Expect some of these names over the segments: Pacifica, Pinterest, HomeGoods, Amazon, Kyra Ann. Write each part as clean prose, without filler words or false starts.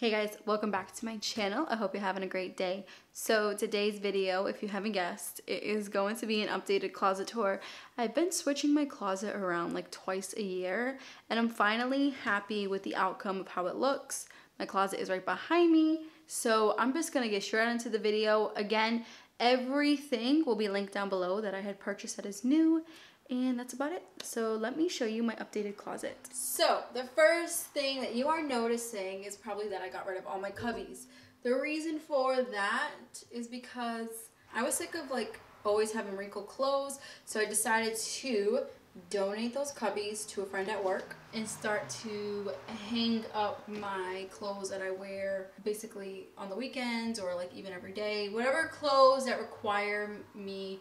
Hey guys, welcome back to my channel. I hope you're having a great day. So today's video, if you haven't guessed, it is going to be an updated closet tour. I've been switching my closet around like twice a year, and I'm finally happy with the outcome of how it looks. My closet is right behind me, so I'm just gonna get straight into the video. Again, everything will be linked down below that I had purchased that is new. And that's about it. So let me show you my updated closet. So the first thing that you are noticing is probably that I got rid of all my cubbies. The reason for that is because I was sick of like always having wrinkled clothes. So I decided to donate those cubbies to a friend at work and start to hang up my clothes that I wear basically on the weekends or like even every day. Whatever clothes that require me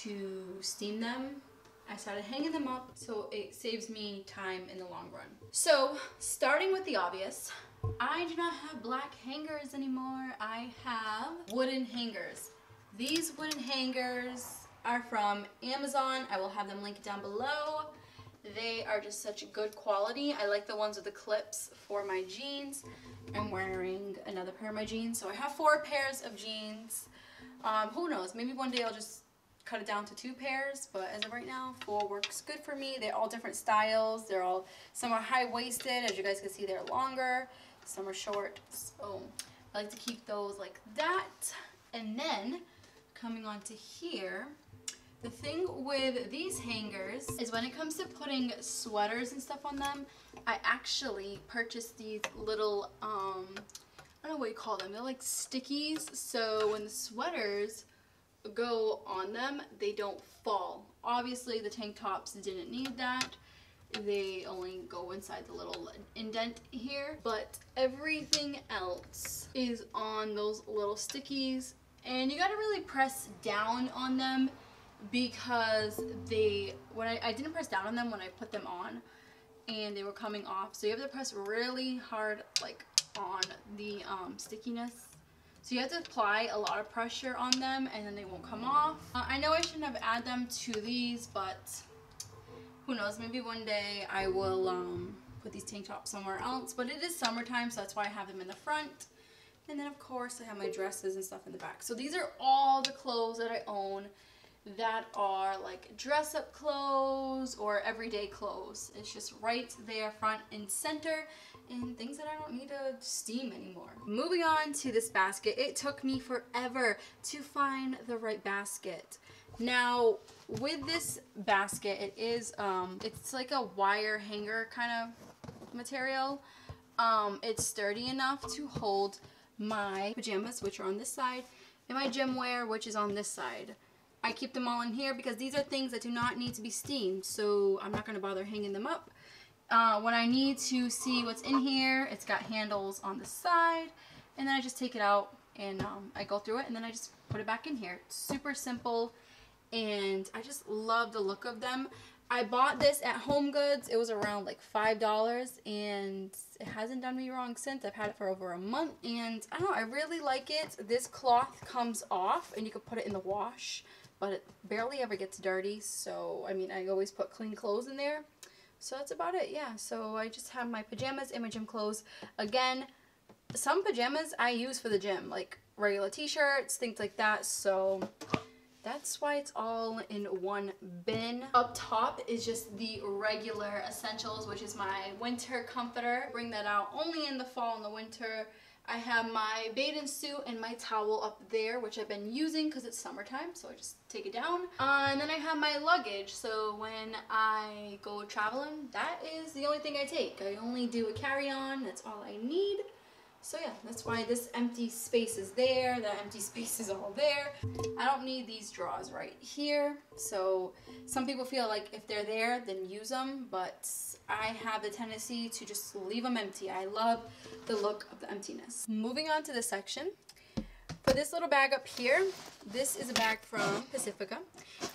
to steam them, I started hanging them up, so it saves me time in the long run. So, starting with the obvious, I do not have black hangers anymore. I have wooden hangers. These wooden hangers are from Amazon. I will have them linked down below. They are just such good quality. I like the ones with the clips for my jeans. I'm wearing another pair of my jeans, so I have 4 pairs of jeans. Who knows, maybe one day I'll just cut it down to 2 pairs, but as of right now, 4 works good for me. They're all different styles. They're all, some are high-waisted, as you guys can see they're longer, some are short, so I like to keep those like that. And then coming on to here, the thing with these hangers is when it comes to putting sweaters and stuff on them, I actually purchased these little I don't know what you call them, they're like stickies, so when the sweaters go on them, they don't fall. Obviously the tank tops didn't need that, they only go inside the little indent here, but everything else is on those little stickies, and you gotta really press down on them because they, when I didn't press down on them when I put them on and they were coming off, so you have to press really hard like on the stickiness. So you have to apply a lot of pressure on them and then they won't come off. I know I shouldn't have added them to these, but who knows, maybe one day I will put these tank tops somewhere else, but it is summertime, so that's why I have them in the front. And then of course I have my dresses and stuff in the back. So these are all the clothes that I own that are like dress up clothes or everyday clothes. It's just right there front and center, and things that I don't need to steam anymore. Moving on to this basket, it took me forever to find the right basket. Now with this basket, it is it's like a wire hanger kind of material. It's sturdy enough to hold my pajamas, which are on this side, and my gym wear, which is on this side. I keep them all in here because these are things that do not need to be steamed, so I'm not going to bother hanging them up. When I need to see what's in here, it's got handles on the side, and then I just take it out and I go through it and then I just put it back in here. It's super simple, and I just love the look of them. I bought this at HomeGoods. It was around like $5, and it hasn't done me wrong since. I've had it for over a month, and I don't know, I really like it. This cloth comes off and you can put it in the wash, but it barely ever gets dirty, so I mean I always put clean clothes in there. So that's about it, yeah. So I just have my pajamas and my gym clothes. Again, some pajamas I use for the gym, like regular t-shirts, things like that, so that's why it's all in one bin. Up top is just the regular essentials, which is my winter comforter. Bring that out only in the fall and the winter. I have my bathing suit and my towel up there, which I've been using because it's summertime, so I just take it down. And then I have my luggage, so when I go traveling, that is the only thing I take. I only do a carry-on, that's all I need. So yeah, that's why this empty space is there, that empty space is all there. I don't need these drawers right here. So some people feel like if they're there, then use them, but I have the tendency to just leave them empty. I love the look of the emptiness. Moving on to this section. For this little bag up here, this is a bag from Pacifica.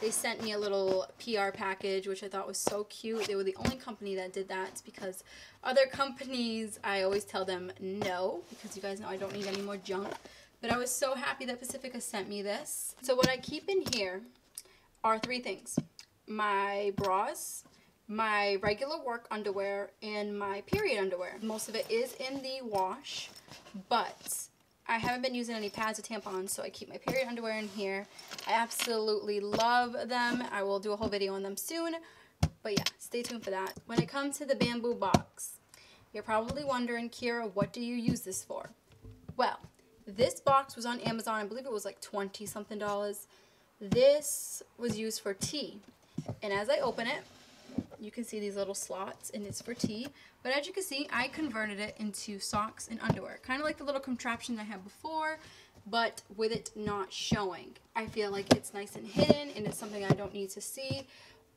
They sent me a little PR package, which I thought was so cute. They were the only company that did that, because other companies, I always tell them no, because you guys know I don't need any more junk. But I was so happy that Pacifica sent me this. So what I keep in here are 3 things. My bras, my regular work underwear, and my period underwear. Most of it is in the wash. but I haven't been using any pads or tampons, so I keep my period underwear in here. I absolutely love them. I will do a whole video on them soon, but yeah, stay tuned for that. When it comes to the bamboo box, you're probably wondering, Kira, what do you use this for? Well, this box was on Amazon. I believe it was like $20-something. This was used for tea, and as I open it, you can see these little slots, and it's for tea. But as you can see, I converted it into socks and underwear, kind of like the little contraption I had before, but with it not showing. I feel like it's nice and hidden, and it's something I don't need to see.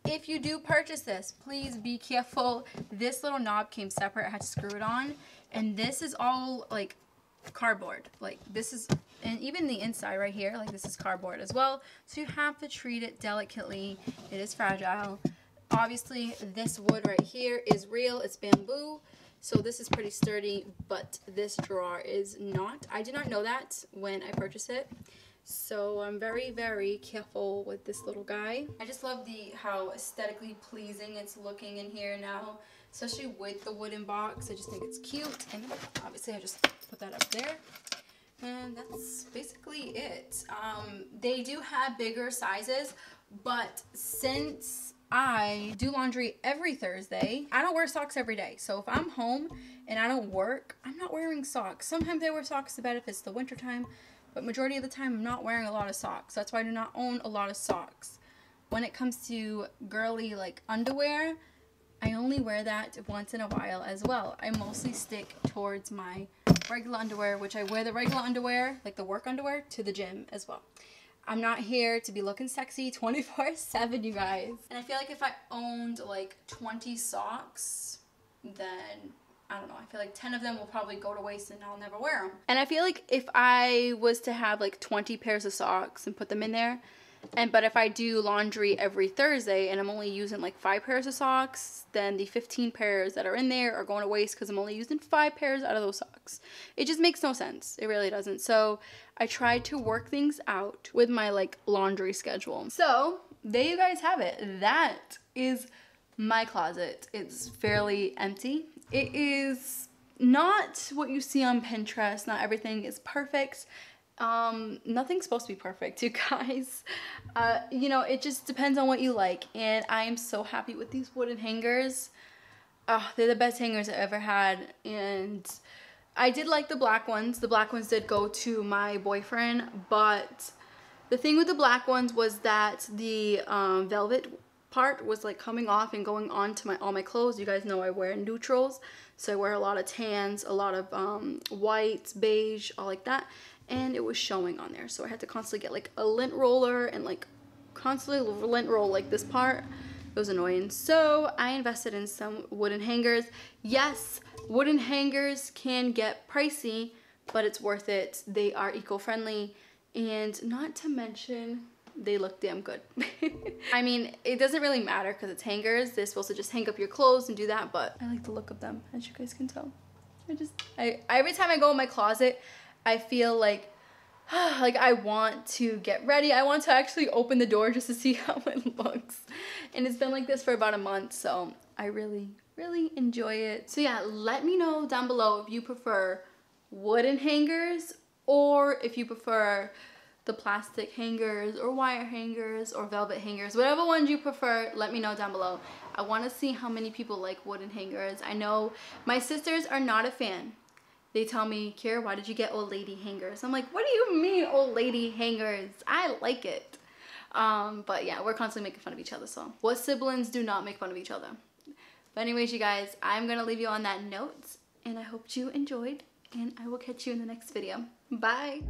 If you do purchase this, please be careful. This little knob came separate. I had to screw it on, and this is all like cardboard. Like this is, and even the inside right here, like this is cardboard as well. So you have to treat it delicately. It is fragile. Obviously, this wood right here is real. It's bamboo, so this is pretty sturdy, but this drawer is not. I did not know that when I purchased it, so I'm very, very careful with this little guy. I just love how aesthetically pleasing it's looking in here now, especially with the wooden box. I just think it's cute, and obviously I just put that up there. And that's basically it. They do have bigger sizes, but since I do laundry every Thursday, I don't wear socks every day. So if I'm home and I don't work, I'm not wearing socks. Sometimes I wear socks to bed if it's the winter time, but majority of the time I'm not wearing a lot of socks. That's why I do not own a lot of socks. When it comes to girly like underwear, I only wear that once in a while as well. I mostly stick towards my regular underwear, which I wear the regular underwear, like the work underwear, to the gym as well. I'm not here to be looking sexy 24/7, you guys. And I feel like if I owned like 20 socks, then I don't know, I feel like 10 of them will probably go to waste and I'll never wear them. And I feel like if I was to have like 20 pairs of socks and put them in there, but if I do laundry every Thursday and I'm only using like 5 pairs of socks, then the 15 pairs that are in there are going to waste because I'm only using 5 pairs out of those socks. It just makes no sense. It really doesn't. So I try to work things out with my like laundry schedule. So there you guys have it. That is my closet. It's fairly empty. It is not what you see on Pinterest. Not everything is perfect. Nothing's supposed to be perfect, you guys. You know, it just depends on what you like, and I am so happy with these wooden hangers. They're the best hangers I've ever had, and I did like the black ones. The black ones did go to my boyfriend, but the thing with the black ones was that the velvet part was like coming off and going on to all my clothes. You guys know I wear neutrals, so I wear a lot of tans, a lot of whites, beige, all like that. And it was showing on there, so I had to constantly get like a lint roller and like constantly lint roll like this part. It was annoying, so I invested in some wooden hangers. Yes, wooden hangers can get pricey, but it's worth it. They are eco-friendly, and not to mention they look damn good. I mean, it doesn't really matter because it's hangers. They're supposed to just hang up your clothes and do that, but I like the look of them, as you guys can tell. I every time I go in my closet, I feel like I want to get ready. I want to actually open the door just to see how it looks. And it's been like this for about a month, so I really, really enjoy it. So yeah, let me know down below if you prefer wooden hangers or if you prefer the plastic hangers or wire hangers or velvet hangers. Whatever ones you prefer, let me know down below. I want to see how many people like wooden hangers. I know my sisters are not a fan. They tell me, Kira, why did you get old lady hangers? I'm like, what do you mean old lady hangers? I like it. But yeah, we're constantly making fun of each other. So what siblings do not make fun of each other? But anyways, you guys, I'm going to leave you on that note. And I hope you enjoyed. And I will catch you in the next video. Bye.